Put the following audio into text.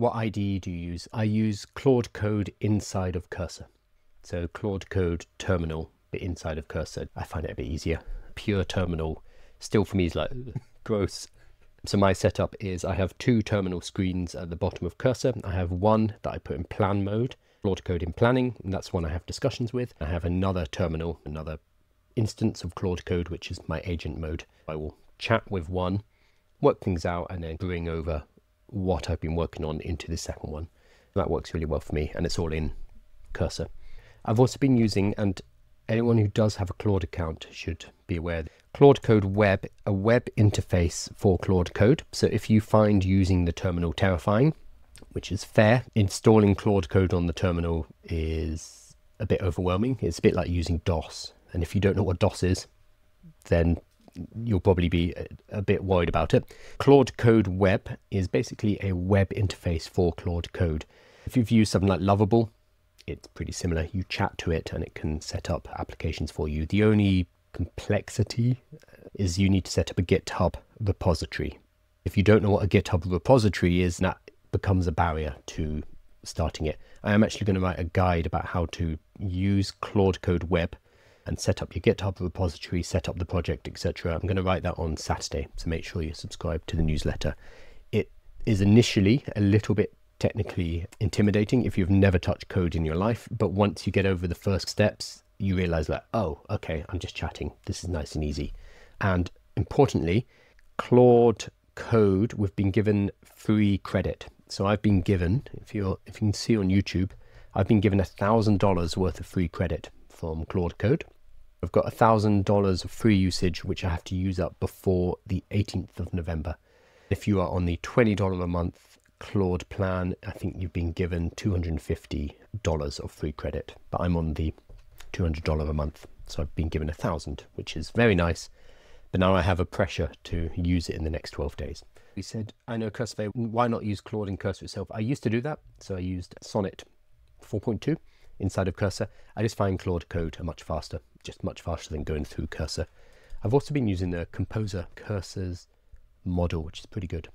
what IDE do you use? I use Claude Code inside of Cursor. So Claude Code terminal, but inside of Cursor. I find it a bit easier. Pure terminal still for me is like gross. So my setup is I have two terminal screens at the bottom of Cursor. I have one that I put in plan mode, Claude Code in planning, and that's one I have discussions with. I have another terminal, another instance of Claude Code, which is my agent mode. I will chat with one, work things out, and then bring over what I've been working on into the second one. That works really well for me, and it's all in Cursor. I've also been using, and anyone who does have a Claude account should be aware, Claude Code Web, a web interface for Claude Code. So if you find using the terminal terrifying, which is fair, installing Claude Code on the terminal is a bit overwhelming. It's a bit like using DOS. And if you don't know what DOS is, then you'll probably be a bit worried about it. Claude Code Web is basically a web interface for Claude Code. If you've used something like Lovable, it's pretty similar. You chat to it and it can set up applications for you. The only complexity is you need to set up a GitHub repository. If you don't know what a GitHub repository is, that becomes a barrier to starting it. I am actually going to write a guide about how to use Claude Code Web and set up your GitHub repository, set up the project, etc. I'm going to write that on Saturday, so make sure you subscribe to the newsletter. It is initially a little bit technically intimidating if you've never touched code in your life, but once you get over the first steps, you realize that, oh, okay, I'm just chatting. This is nice and easy. And importantly, Claude Code, we've been given free credit. So I've been given, if you can see on YouTube, I've been given $1,000 worth of free credit from Claude Code. I've got $1,000 of free usage, which I have to use up before the 18th of November. If you are on the $20 a month Claude plan, I think you've been given $250 of free credit, but I'm on the $200 a month. So I've been given 1,000, which is very nice. But now I have a pressure to use it in the next 12 days. We said, I know Cursor, why not use Claude in Cursor itself? I used to do that. So I used Sonnet 4.2 inside of Cursor. I just find Claude Code much faster than going through Cursor. I've also been using the Composer Cursor's model, which is pretty good.